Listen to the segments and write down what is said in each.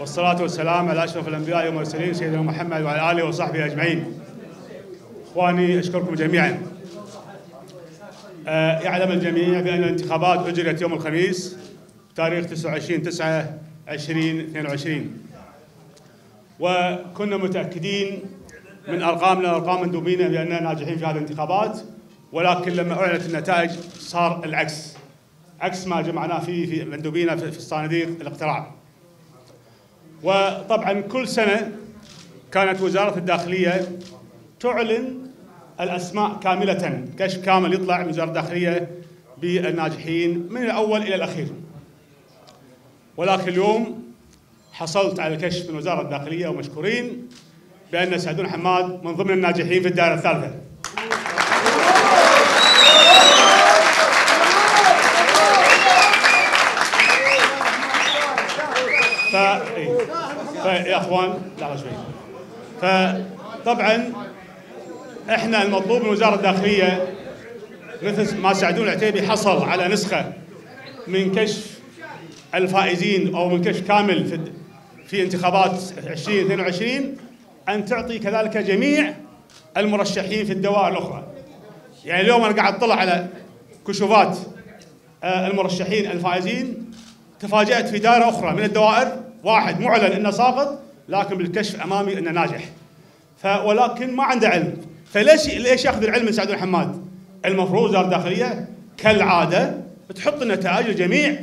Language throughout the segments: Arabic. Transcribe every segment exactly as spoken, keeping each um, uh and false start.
والصلاة والسلام على أشرف الأنبياء والمرسلين سيدنا محمد وعلى آله وصحبه أجمعين. إخواني أشكركم جميعا. أه يعلم الجميع بأن الانتخابات أجريت يوم الخميس تاريخ تسعة وعشرين تسعة ألفين واثنين وعشرين، وكنا متأكدين من أرقامنا وأرقام مندوبينا بأننا ناجحين في هذه الانتخابات، ولكن لما أعلنت النتائج صار العكس، عكس ما جمعناه فيه في مندوبينا في الصناديق الاقتراع. وطبعا كل سنة كانت وزارة الداخلية تعلن الأسماء كاملة، كشف كامل يطلع من وزارة الداخلية بالناجحين من الأول إلى الأخير، ولكن اليوم حصلت على الكشف من وزارة الداخلية ومشكورين بأن سعدون حماد من ضمن الناجحين في الدائرة الثالثة. فيا اخوان لحظه شوي. فطبعا احنا المطلوب من وزاره الداخليه مثل ما سعدون العتيبي حصل على نسخه من كشف الفائزين او من كشف كامل في في انتخابات عشرين اثنين وعشرين، ان تعطي كذلك جميع المرشحين في الدوائر الاخرى. يعني اليوم انا قاعد اطلع على كشوفات المرشحين الفائزين، تفاجأت في دائره اخرى من الدوائر واحد معلن انه ساقط، لكن بالكشف امامي انه ناجح، ولكن ما عنده علم. فليش ليش ياخذ العلم من سعدون حماد؟ المفروض وزاره الداخليه كالعاده تحط النتائج لجميع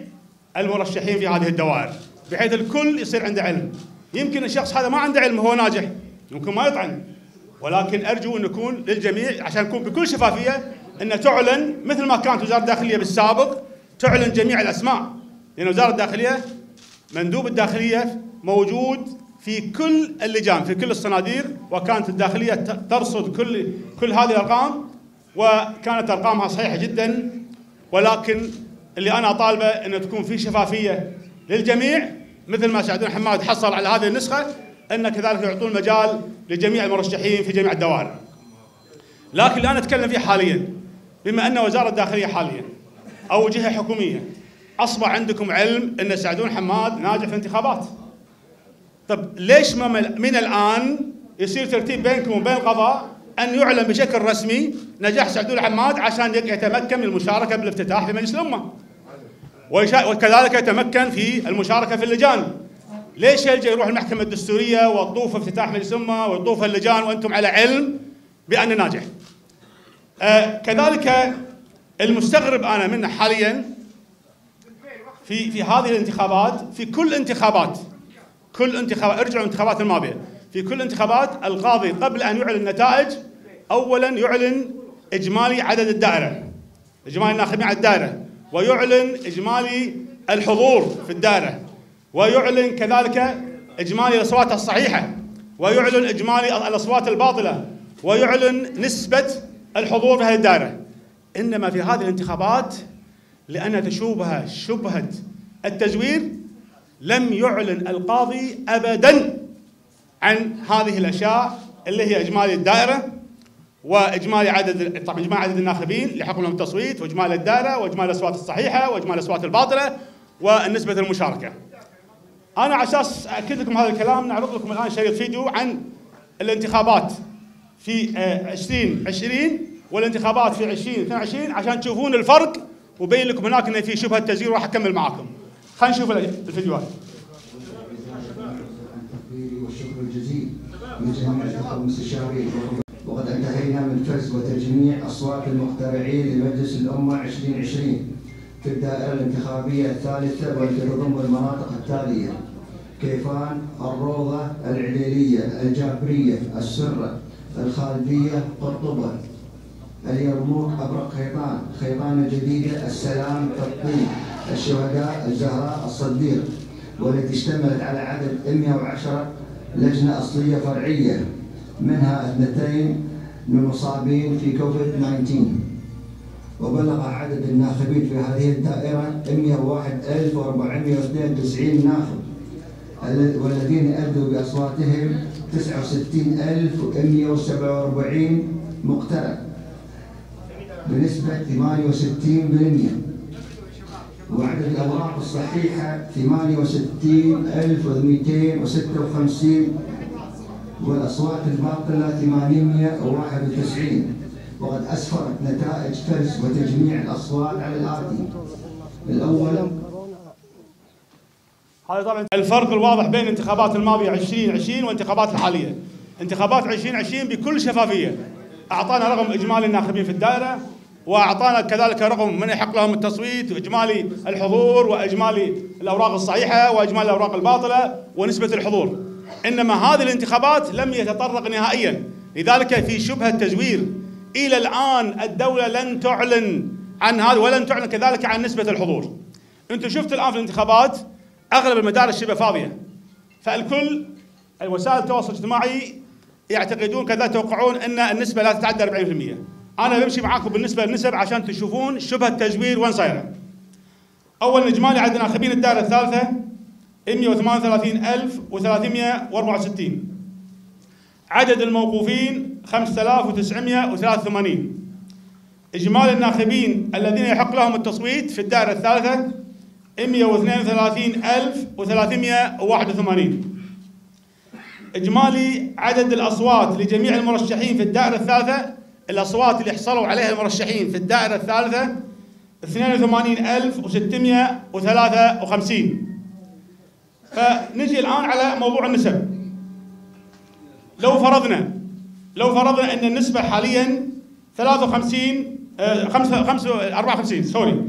المرشحين في هذه الدوائر بحيث الكل يصير عنده علم. يمكن الشخص هذا ما عنده علم هو ناجح، يمكن ما يطعن، ولكن ارجو ان يكون للجميع، عشان نكون بكل شفافيه، ان تعلن مثل ما كانت وزاره الداخليه بالسابق تعلن جميع الاسماء، لان وزاره الداخليه مندوب الداخلية موجود في كل اللجان في كل الصناديق، وكانت الداخلية ترصد كل كل هذه الأرقام، وكانت أرقامها صحيحة جدا. ولكن اللي أنا طالبة أن تكون في شفافية للجميع، مثل ما سعدون حماد حصل على هذه النسخة، أن كذلك يعطون مجال لجميع المرشحين في جميع الدوائر. لكن اللي أنا أتكلم فيه حاليا، بما أن وزارة الداخلية حاليا أو جهة حكومية أصبح عندكم علم أن سعدون حماد ناجح في الانتخابات، طب ليش ما من الآن يصير ترتيب بينكم وبين القضاء أن يعلن بشكل رسمي نجاح سعدون حماد عشان يتمكن من المشاركة بالافتتاح في مجلس الأمة، وكذلك يتمكن في المشاركة في اللجان؟ ليش يلجأ يروح المحكمة الدستورية ويطوف افتتاح مجلس الأمة ويطوف اللجان وأنتم على علم بأنه ناجح؟ آه كذلك المستغرب أنا منه حالياً في في هذه الانتخابات، في كل انتخابات كل انتخابات ارجعوا الانتخابات الماضيه، في كل انتخابات القاضي قبل ان يعلن النتائج اولا يعلن اجمالي عدد الدائره، اجمالي الناخبين على الدائره، ويعلن اجمالي الحضور في الدائره، ويعلن كذلك اجمالي الاصوات الصحيحه، ويعلن اجمالي الاصوات الباطله، ويعلن نسبه الحضور في هذه الدائره. انما في هذه الانتخابات لأنها تشوبها شبهة التزوير لم يعلن القاضي أبدا عن هذه الأشياء اللي هي إجمالي الدائرة وإجمالي عدد طبعا إجمالي عدد الناخبين اللي حق لهم التصويت، وإجمالي الدائرة، وإجمالي الأصوات الصحيحة، وإجمالي الأصوات الباطلة، والنسبة المشاركة. أنا على أساس أكد لكم هذا الكلام نعرض لكم الآن شريط فيديو عن الانتخابات في عشرين عشرين والانتخابات في عشرين اثنين وعشرين عشان تشوفون الفرق، وبين لكم هناك ان في شبهه تزوير، وراح اكمل معاكم. خلينا نشوف الفيديوهات. والشكر الجزيل من جميع المستشارين، وقد انتهينا من فرز وتجميع اصوات المقترعين لمجلس الامه عشرين عشرين في الدائره الانتخابيه الثالثه، والتي تضم المناطق التاليه: كيفان، الروضه، العليليه، الجابريه، السره، الخالديه، قرطبه، اليرموك، أبرق، خيطان، خيطان الجديدة، السلام، قطين، الشهداء، الزهراء، الصديق، والتي اشتملت على عدد مئة وعشرة لجنة أصلية فرعية، منها اثنتين من مصابين في كوفيد تسعة عشر، وبلغ عدد الناخبين في هذه الدائرة مئة وواحد ألف وأربعمئة واثنين وتسعين ناخب، والذين أدوا بأصواتهم تسعة وستين ألف ومئة وسبعة وأربعين مقترع بنسبة ثمانية وستين بالمئة. وعدد الأوراق الصحيحة ثمانية وستين ألف ومئتين وستة وخمسين، والأصوات الباطلة ثمانمئة وواحد وتسعين. وقد أسفرت نتائج فرز وتجميع الأصوات على الآتي. الأول هذا طبعا الفرق الواضح بين الانتخابات الماضية عشرين عشرين والانتخابات الحالية. انتخابات عشرين عشرين بكل شفافية أعطانا رقم إجمالي الناخبين في الدائرة، وأعطانا كذلك رقم من يحق لهم التصويت، وإجمالي الحضور، وإجمالي الأوراق الصحيحة، وإجمالي الأوراق الباطلة، ونسبة الحضور. إنما هذه الانتخابات لم يتطرق نهائيا، لذلك في شبهة تزوير. إلى الآن الدولة لن تعلن عن هذا، ولن تعلن كذلك عن نسبة الحضور. أنتم شفت الآن في الانتخابات أغلب المدارس شبه فاضية، فالكل وسائل التواصل الاجتماعي يعتقدون كذا، يتوقعون أن النسبة لا تتعدى أربعين بالمئة. أنا بمشي معاكم بالنسبة للنسب عشان تشوفون شبهة التزوير وين صايرة. أول إجمالي عندنا ناخبين الدائرة الثالثة مئة وثمانية وثلاثين ألف وثلاثمئة وأربعة وستين، عدد الموقوفين خمسة آلاف وتسعمئة وثلاثة وثمانين. إجمالي الناخبين الذين يحق لهم التصويت في الدائرة الثالثة مئة واثنين وثلاثين ألف وثلاثمئة وواحد وثمانين. إجمالي عدد الأصوات لجميع المرشحين في الدائرة الثالثة، الأصوات اللي حصلوا عليها المرشحين في الدائرة الثالثة اثنين وثمانين ألف وستمئة وثلاثة وخمسين. فنجي الآن على موضوع النسب. لو فرضنا لو فرضنا أن النسبة حاليا ثلاثة وخمسين أربعة وخمسين سوري،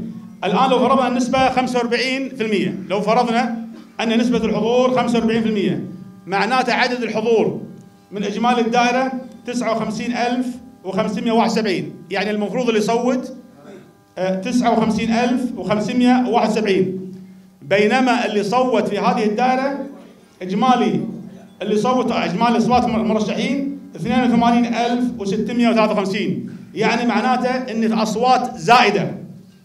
الآن لو فرضنا النسبة خمسة وأربعين بالمئة، لو فرضنا أن نسبة الحضور خمسة وأربعين بالمئة، معناته عدد الحضور من إجمالي الدائرة تسعة وخمسين ألف وخمسمئة وواحد وسبعين، يعني المفروض اللي يصوت تسعة وخمسين ألف وخمسمئة وواحد وسبعين، بينما اللي صوت في هذه الدائرة إجمالي اللي صوت إجمالي أصوات المرشحين اثنين وثمانين ألف وستمئة وثلاثة وخمسين، يعني معناته أن أصوات زائدة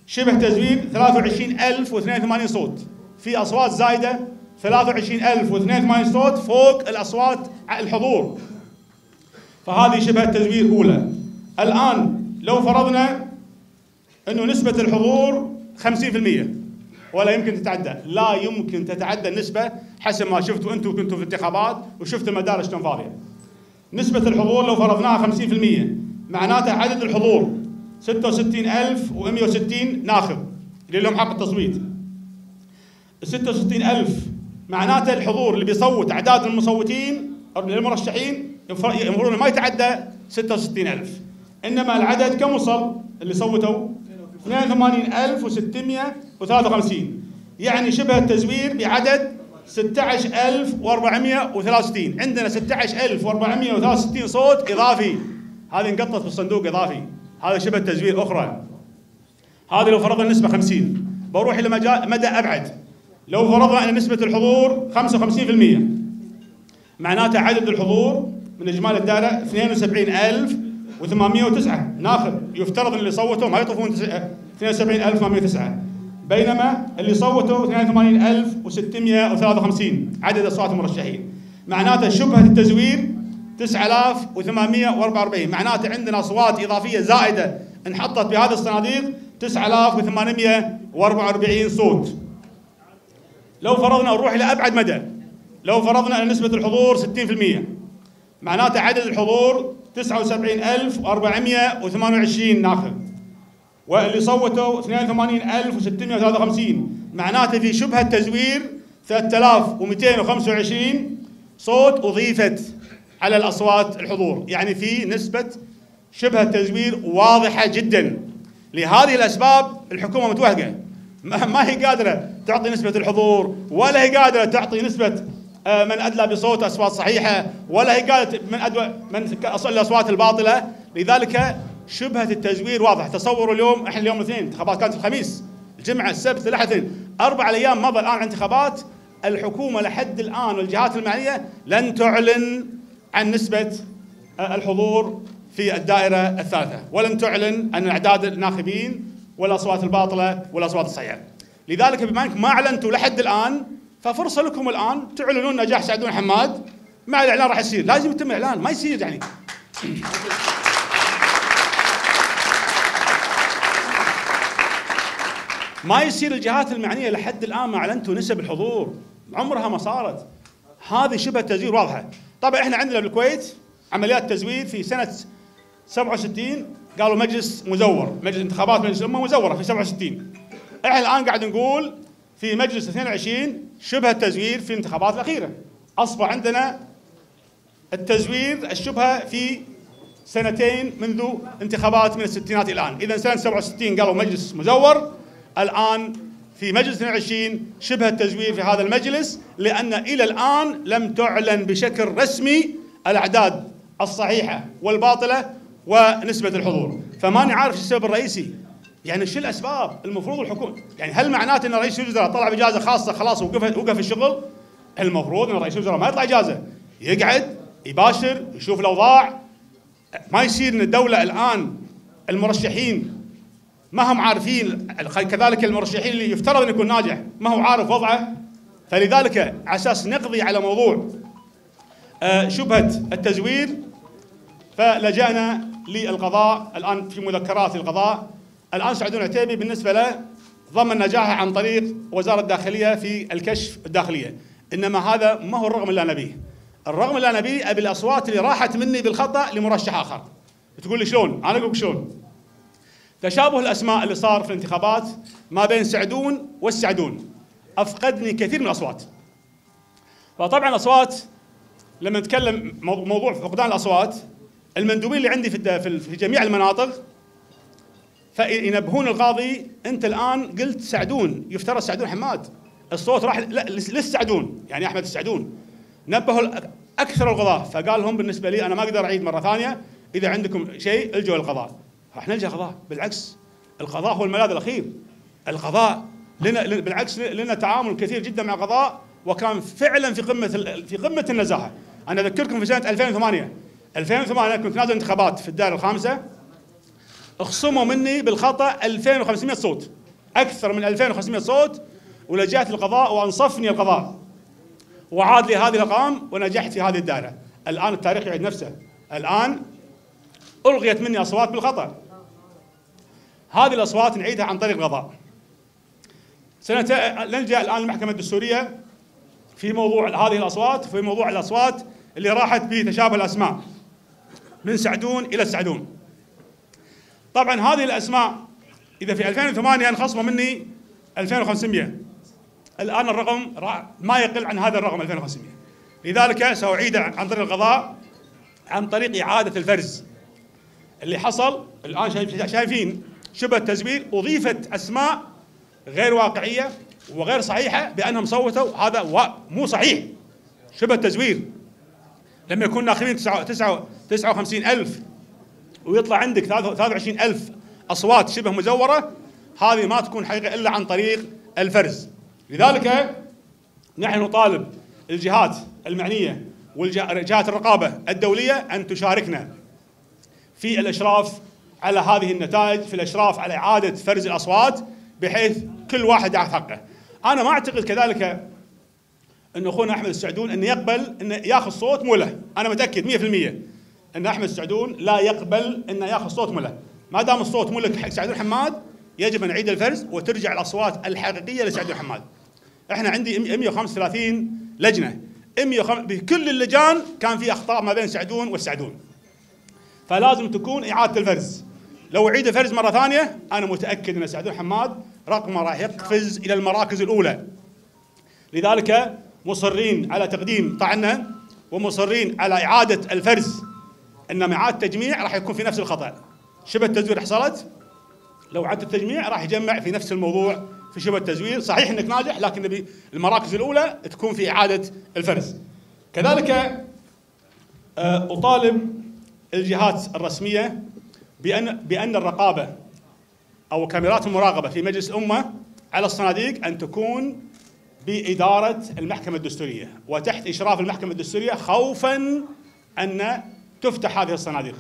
شبه تزوير ثلاثة وعشرين ألف واثنين وثمانين صوت، في أصوات زائدة ثلاثة وعشرين ألف واثنين وثمانين صوت فوق الأصوات الحضور، فهذه شبه تزوير أولى. الآن لو فرضنا أنه نسبة الحضور خمسين بالمئة ولا يمكن تتعدى، لا يمكن تتعدى النسبة حسب ما شفتوا أنتم كنتوا في الانتخابات وشفتوا المدارس شلون فاضية. نسبة الحضور لو فرضناها خمسين بالمئة معناتها عدد الحضور ستة وستين ألف ومئة وستين ناخب اللي لهم حق التصويت. ستة وستين ألف معناته الحضور اللي بيصوت، أعداد المصوتين المرشحين يمرون ما يتعدى ستة وستين ألف، إنما العدد كم وصل اللي صوتوا؟ اثنين وثمانين ألف وستمئة وثلاثة وخمسين، يعني شبه التزوير بعدد ستة عشر ألف وأربعمئة وثلاثة وستين. عندنا ستة عشر ألف وأربعمئة وثلاثة وستين صوت إضافي، هذه انقطت في الصندوق إضافي، هذا شبه تزوير أخرى. هذه لو فرضنا النسبة خمسين. بروح إلى مدى أبعد. لو فرضنا أن نسبة الحضور خمسة وخمسين بالمئة، معناته عدد الحضور من إجمالي الدائرة اثنين وسبعين ألف وثمانمئة وتسعة ناخب، يفترض أن اللي صوتوا ما يطوفون اثنين وسبعين ألف وثمانمئة وتسعة، بينما اللي صوتوا اثنين وثمانين ألف وستمئة وثلاثة وخمسين عدد أصوات المرشحين، معناته شبهة التزوير تسعة آلاف وثمانمئة وأربعة وأربعين، معناته عندنا أصوات إضافية زائدة انحطت بهذه الصناديق تسعة آلاف وثمانمئة وأربعة وأربعين صوت. لو فرضنا نروح إلى أبعد مدى، لو فرضنا أن نسبة الحضور ستين بالمئة، معناته عدد الحضور تسعة وسبعين ألف وأربعمئة وثمانية وعشرين ناخب، واللي صوتوا اثنين وثمانين ألف وستمئة وثلاثة وخمسين، معناته في شبهة تزوير ثلاثة آلاف ومئتين وخمسة وعشرين صوت أضيفت على الأصوات الحضور، يعني في نسبة شبهة تزوير واضحة جدا. لهذه الأسباب الحكومة متوهقة، ما هي قادرة تعطي نسبة الحضور، ولا هي قادرة تعطي نسبة من أدلى بصوت أصوات صحيحة، ولا هي قادرة من أدلى من الأصوات الباطلة، لذلك شبهة التزوير واضح. تصوروا اليوم، احنا اليوم الاثنين، الانتخابات كانت الخميس، الجمعة، السبت، الاحد، أربع أيام مضى الآن انتخابات، الحكومة لحد الآن والجهات المعنية لن تعلن عن نسبة الحضور في الدائرة الثالثة، ولن تعلن عن أعداد الناخبين ولا الأصوات الباطلة ولا الأصوات الصحيحة. لذلك بما أنكم ما أعلنتوا لحد الآن، ففرصة لكم الآن تعلنون نجاح سعدون حماد. مع الإعلان راح يصير، لازم يتم الإعلان، ما يصير يعني. ما يصير الجهات المعنيه لحد الان ما اعلنتوا نسب الحضور، عمرها ما صارت. هذه شبه تزوير واضحه. طبعا احنا عندنا بالكويت عمليات تزوير في سنه سبعة وستين قالوا مجلس مزور، مجلس انتخابات مجلس الامه مزوره في سبعة وستين. احنا الان قاعد نقول في مجلس اثنين وعشرين شبه تزوير في الانتخابات الاخيره. اصبح عندنا التزوير الشبهه في سنتين منذ انتخابات من الستينات الى الان، اذا سنه سبعة وستين قالوا مجلس مزور، الان في مجلس اثنين وعشرين شبه التزوير في هذا المجلس، لان الى الان لم تعلن بشكل رسمي الاعداد الصحيحه والباطله ونسبه الحضور، فماني عارف شو السبب الرئيسي. يعني شو الاسباب؟ المفروض الحكومه، يعني هل معناته ان رئيس الوزراء طلع باجازه خاصه خلاص وقف وقف الشغل؟ المفروض ان رئيس الوزراء ما يطلع اجازه، يقعد يباشر يشوف الاوضاع. ما يصير ان الدوله الان المرشحين ما هم عارفين، كذلك المرشحين اللي يفترض ان يكون ناجح ما هو عارف وضعه. فلذلك على اساس نقضي على موضوع شبهه التزوير فلجانا للقضاء. الان في مذكرات القضاء، الان سعدون عتيبي بالنسبه له ضمن نجاحه عن طريق وزاره الداخليه في الكشف الداخليه، انما هذا ما هو الرقم اللي انا بيه. الرقم اللي انا بيه ابي الاصوات اللي راحت مني بالخطا لمرشح اخر. تقول لي شلون؟ انا اقول لك شلون. تشابه الاسماء اللي صار في الانتخابات ما بين سعدون والسعدون افقدني كثير من الاصوات. فطبعا الاصوات لما نتكلم موضوع فقدان الاصوات، المندوبين اللي عندي في في جميع المناطق فينبهون القاضي انت الان قلت سعدون، يفترض سعدون حماد، الصوت راح للسعدون يعني احمد السعدون. نبهوا اكثر القضاه فقال لهم بالنسبه لي انا ما اقدر اعيد مره ثانيه، اذا عندكم شيء الجوا للقضاء. راح نلجا قضاء، بالعكس القضاء هو الملاذ الاخير. القضاء لنا بالعكس لنا تعامل كثير جدا مع القضاء، وكان فعلا في قمه في قمه النزاهه. انا اذكركم في سنه ألفين وثمانية ألفين وثمانية كنت نازل انتخابات في الدائره الخامسه، اخصموا مني بالخطا ألفين وخمسمئة صوت، اكثر من ألفين وخمسمئة صوت، ولجأت القضاء وانصفني القضاء وعاد لي هذه الارقام ونجحت في هذه الدائره. الان التاريخ يعيد نفسه، الان الغيت مني اصوات بالخطا. هذه الاصوات نعيدها عن طريق القضاء. سنة نلجا الان المحكمه الدستوريه في موضوع هذه الاصوات، في موضوع الاصوات اللي راحت بتشابه الاسماء من سعدون الى السعدون. طبعا هذه الاسماء اذا في ألفين وثمانية انخصموا مني ألفين وخمسمئة، الان الرقم ما يقل عن هذا الرقم ألفين وخمسمئة، لذلك ساعيد عن طريق القضاء عن طريق اعاده الفرز اللي حصل. الان شايفين شبه تزوير، اضيفت اسماء غير واقعيه وغير صحيحه بانهم صوتوا، هذا مو صحيح، شبه تزوير. لما يكون ناخذين تسعة وخمسين ألف ويطلع عندك ثلاثة وعشرين ألف اصوات شبه مزوره، هذه ما تكون حقيقه الا عن طريق الفرز. لذلك نحن نطالب الجهات المعنيه وجهات الرقابه الدوليه ان تشاركنا في الاشراف على هذه النتائج، في الاشراف على اعاده فرز الاصوات بحيث كل واحد ياخذ حقه. انا ما اعتقد كذلك ان اخونا احمد السعدون انه يقبل انه ياخذ صوت مو له، انا متاكد مئة بالمئة ان احمد السعدون لا يقبل انه ياخذ صوت مو له. ما دام الصوت مو لك حق سعدون حماد يجب ان نعيد الفرز وترجع الاصوات الحقيقيه لسعدون حماد. احنا عندي مئة وخمسة وثلاثين لجنه، بكل اللجان كان في اخطاء ما بين سعدون والسعدون، فلازم تكون اعاده الفرز. لو اعيد الفرز مره ثانيه انا متاكد ان سعدون حماد رقمه راح يقفز الى المراكز الاولى. لذلك مصرين على تقديم طعنه ومصرين على اعاده الفرز، انما اعاده تجميع راح يكون في نفس الخطا. شبه التزوير حصلت، لو اعاده التجميع راح يجمع في نفس الموضوع في شبه التزوير. صحيح انك ناجح لكن نبي المراكز الاولى تكون في اعاده الفرز. كذلك اطالب الجهات الرسميه بان بان الرقابه او كاميرات المراقبه في مجلس الامه على الصناديق ان تكون باداره المحكمه الدستوريه وتحت اشراف المحكمه الدستوريه، خوفا ان تفتح هذه الصناديق.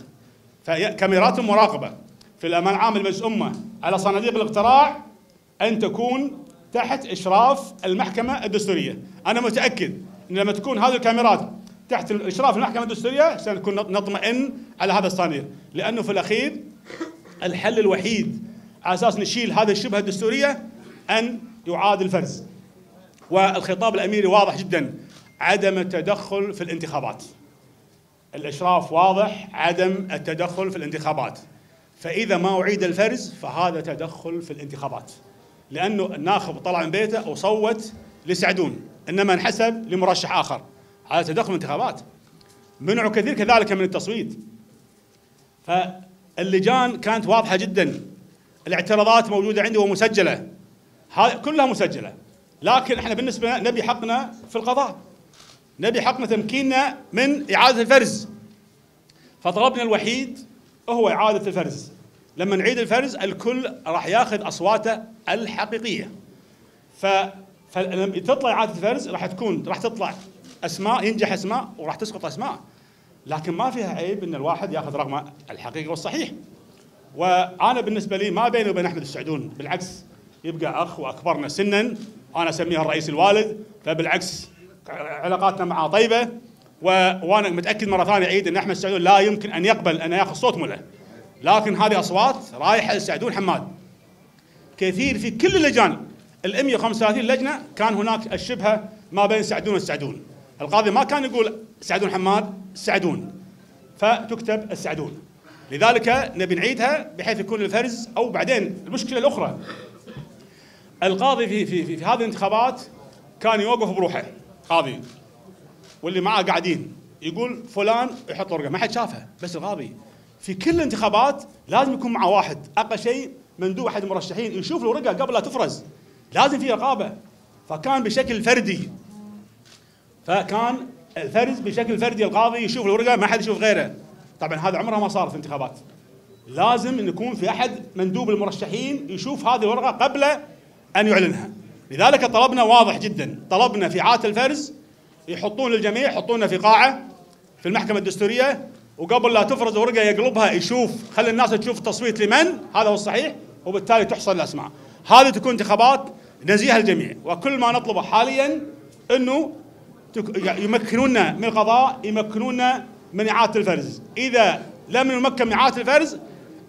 فكاميرات المراقبه في الامن العام لمجلس الامه على صناديق الاقتراع ان تكون تحت اشراف المحكمه الدستوريه. انا متاكد ان لما تكون هذه الكاميرات تحت الاشراف المحكمه الدستوريه سنكون نطمئن على هذا الصناديق، لانه في الاخير الحل الوحيد على اساس نشيل هذه الشبهه الدستوريه أن يعاد الفرز. والخطاب الأميري واضح جدا، عدم التدخل في الانتخابات. الإشراف واضح، عدم التدخل في الانتخابات. فإذا ما أعيد الفرز فهذا تدخل في الانتخابات، لأنه الناخب طلع من بيته وصوت لسعدون إنما انحسب لمرشح آخر، هذا تدخل في الانتخابات. منعوا كثير كذلك من التصويت. فاللجان كانت واضحة جدا، الاعتراضات موجودة عندي ومسجلة، كلها مسجلة. لكن احنا بالنسبة نبي حقنا في القضاء، نبي حقنا تمكيننا من إعادة الفرز. فطلبنا الوحيد هو إعادة الفرز. لما نعيد الفرز الكل راح ياخذ أصواته الحقيقية. ف فلما تطلع إعادة الفرز راح تكون راح تطلع أسماء، ينجح أسماء وراح تسقط أسماء. لكن ما فيها عيب أن الواحد ياخذ رقم الحقيقي والصحيح. وأنا بالنسبة لي ما بيني وبين أحمد السعدون، بالعكس يبقى أخ وأكبرنا سنا، أنا أسميها الرئيس الوالد، فبالعكس علاقاتنا معه طيبة. وأنا متأكد مرة ثانية أعيد أن أحمد السعدون لا يمكن أن يقبل أن يأخذ صوت مله، لكن هذه أصوات رايحة للسعدون حماد. كثير في كل اللجان ال مئة وخمسة وثلاثين لجنة كان هناك الشبهة ما بين سعدون والسعدون. القاضي ما كان يقول سعدون حماد، سعدون، فتكتب السعدون. لذلك نبي نعيدها بحيث يكون الفرز. أو بعدين المشكلة الأخرى، القاضي في في في, في هذه الانتخابات كان يوقف بروحه قاضي، واللي معاه قاعدين يقول فلان يحط رقم، ما حد شافه بس القاضي. في كل الانتخابات لازم يكون معه واحد اقل شيء مندوب احد المرشحين يشوف الورقه قبل لا تفرز، لازم في رقابه. فكان بشكل فردي، فكان الفرز بشكل فردي، القاضي يشوف الورقه ما حد يشوف غيره. طبعا هذا عمرها ما صار في انتخابات، لازم ان يكون في احد مندوب المرشحين يشوف هذه الورقه قبل أن يعلنها. لذلك طلبنا واضح جدا، طلبنا في عادة الفرز يحطون الجميع، يحطونا في قاعة في المحكمة الدستورية، وقبل لا تفرز ورقة يقلبها، يشوف، خلي الناس تشوف التصويت لمن، هذا هو الصحيح، وبالتالي تحصل الأسماء. هذه تكون انتخابات نزيهة الجميع. وكل ما نطلبه حاليا أنه يمكنونا من القضاء، يمكنونا من إعادة الفرز. إذا لم نمكن من إعادة الفرز،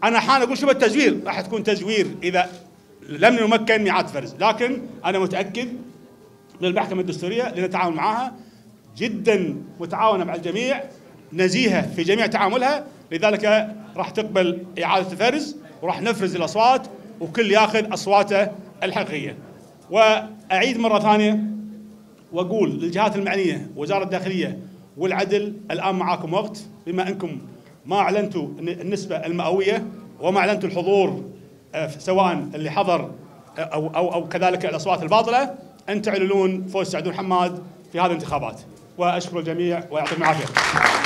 أنا حان أقول شبه التزوير، راح تكون تزوير إذا لم نمكن من إعادة فرز. لكن أنا متأكد من المحكمة الدستورية اللي نتعامل معها جدا متعاونة مع الجميع، نزيهة في جميع تعاملها. لذلك راح تقبل إعادة الفرز، وراح نفرز الأصوات، وكل ياخذ أصواته الحقيقية. وأعيد مرة ثانية وأقول للجهات المعنية، وزارة الداخلية والعدل، الآن معاكم وقت، بما أنكم ما أعلنتوا النسبة المئوية وما أعلنتوا الحضور، سواء اللي حضر أو, أو, أو كذلك الأصوات الباطلة، أن تعلنون فوز سعدون حماد في هذه الانتخابات. وأشكر الجميع ويعطيكم العافية.